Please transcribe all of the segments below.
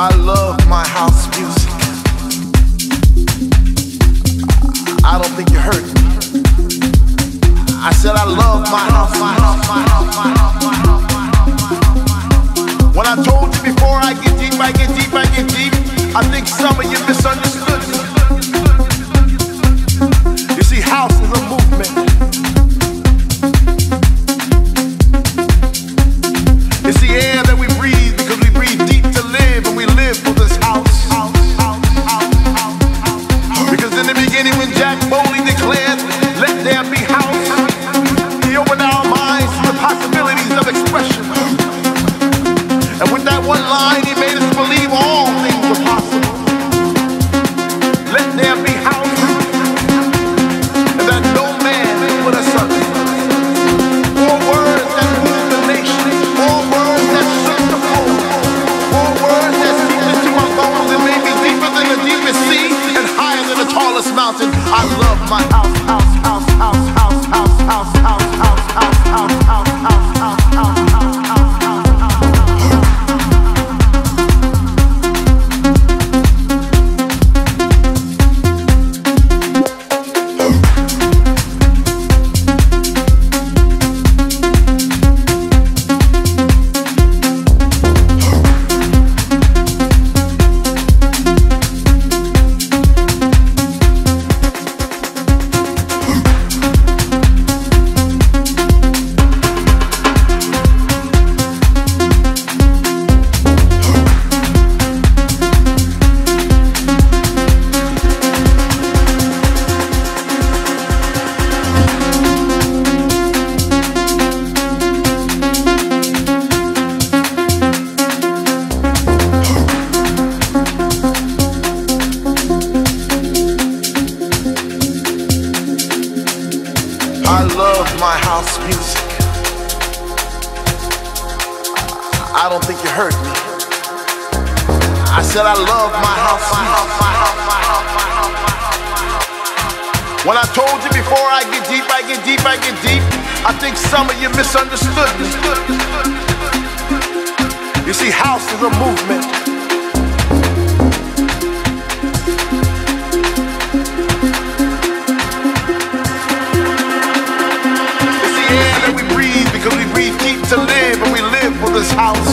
I love my house music. I don't think you heard me. I said I love my house. When I told you before, I get deep. I think some of you misunderstood me. You see, house is a movement. It's the air that we breathe because we breathe deep to live, and we live for this house. Because in the beginning, when Jack Boley declared, "Let there be house," he opened our minds to the possibilities of expression. And with that one line, he made us believe all things were possible. Let there be house, and that no man put us under. Four words that move the nation, four words that shook the floor, four words that seeped into our bones and made me deeper than the deepest sea and higher than the tallest mountain. I love my house. I love my house music. I don't think you heard me. I said I love my house music. When I told you before, I get deep. I think some of you misunderstood me. You see, house is a movement. To live, and we live for this house.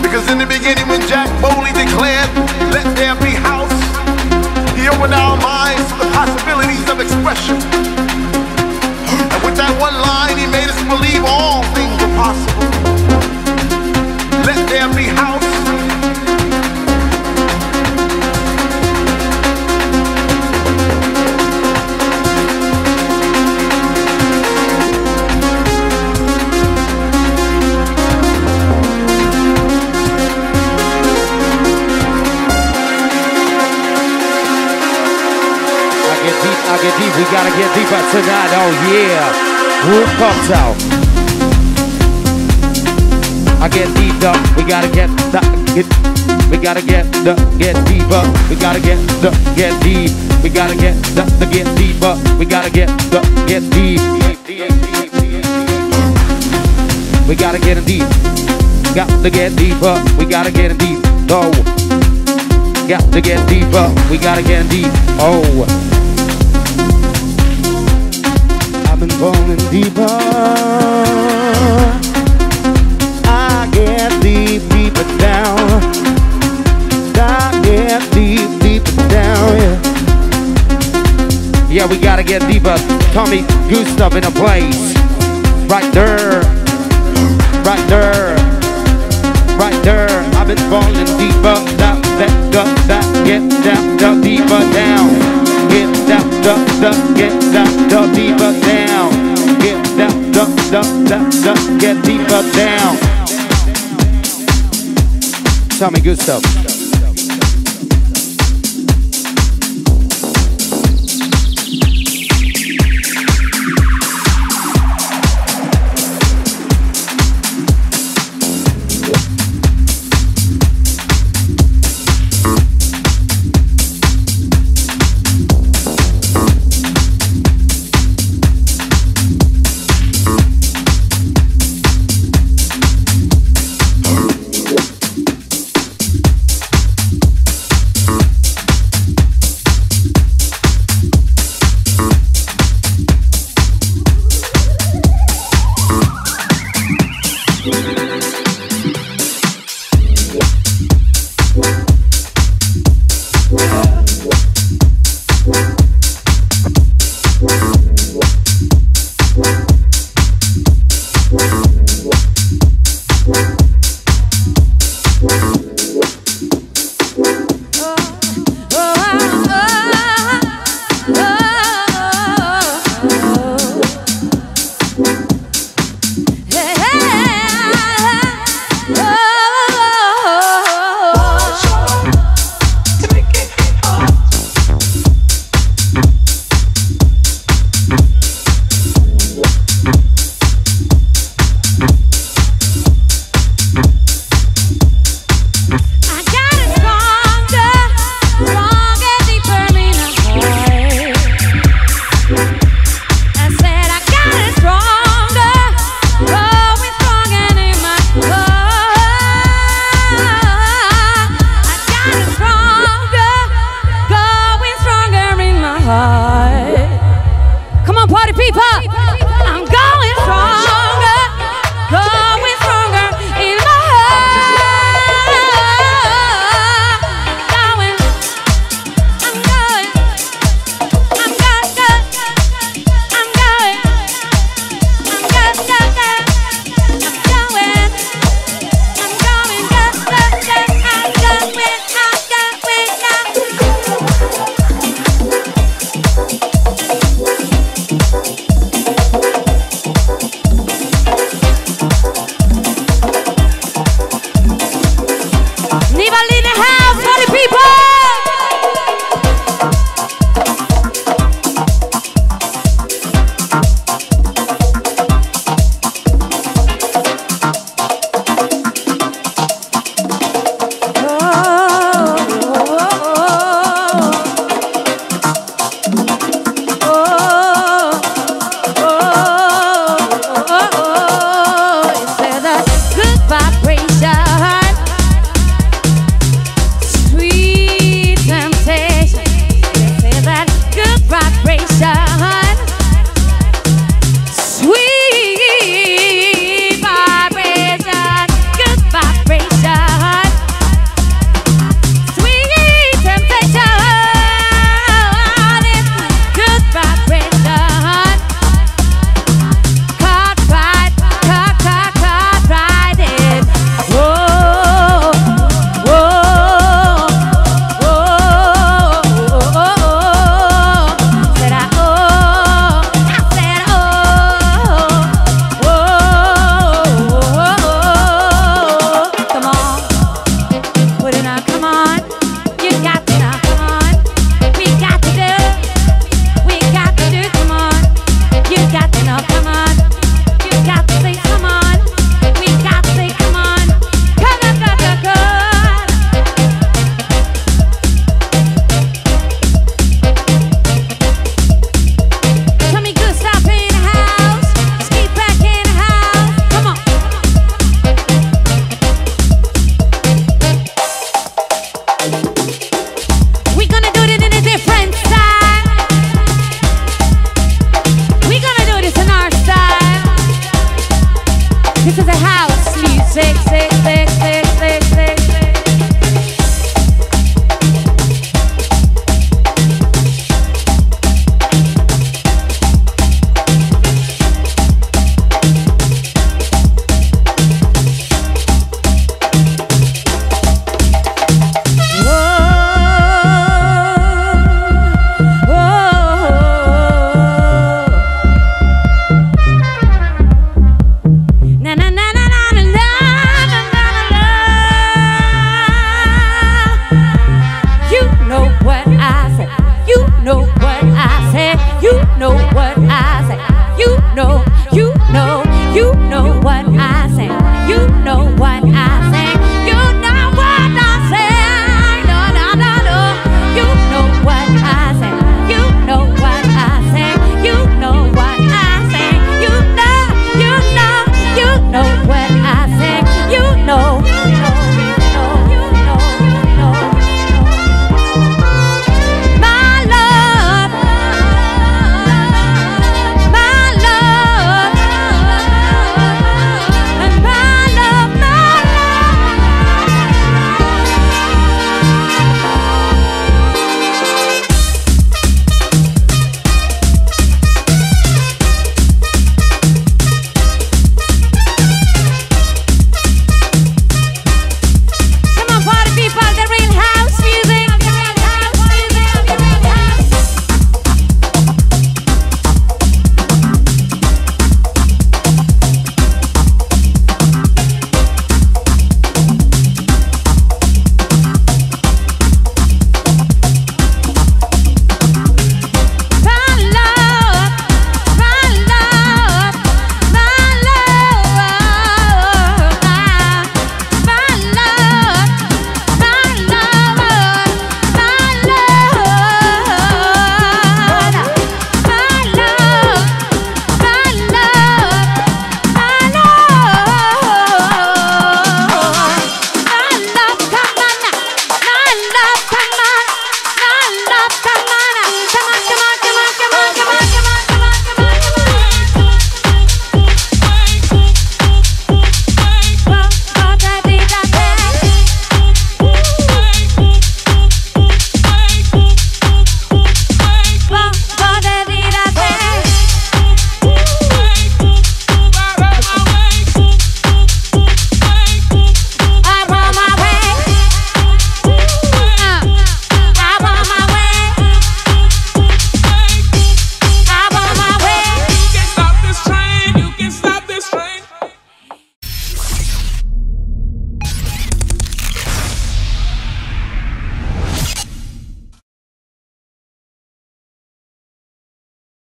Because in the beginning, when Jack Boley declared, "Let there be house," he opened our minds to the possibilities of expression. And with that one line, he made us believe all things were possible. Let there be house. Get deep, we gotta get deeper tonight, oh yeah. Root comes out. I get deep up, we gotta get deeper, oh. Falling deeper, I get deeper down. I get deeper down, yeah. Yeah, we gotta get deeper. Tommy Gustav in a place. Right there. I've been falling deeper. Get down, deeper down. Get down, deeper down. Get deeper down. Tommy Gustav. know what I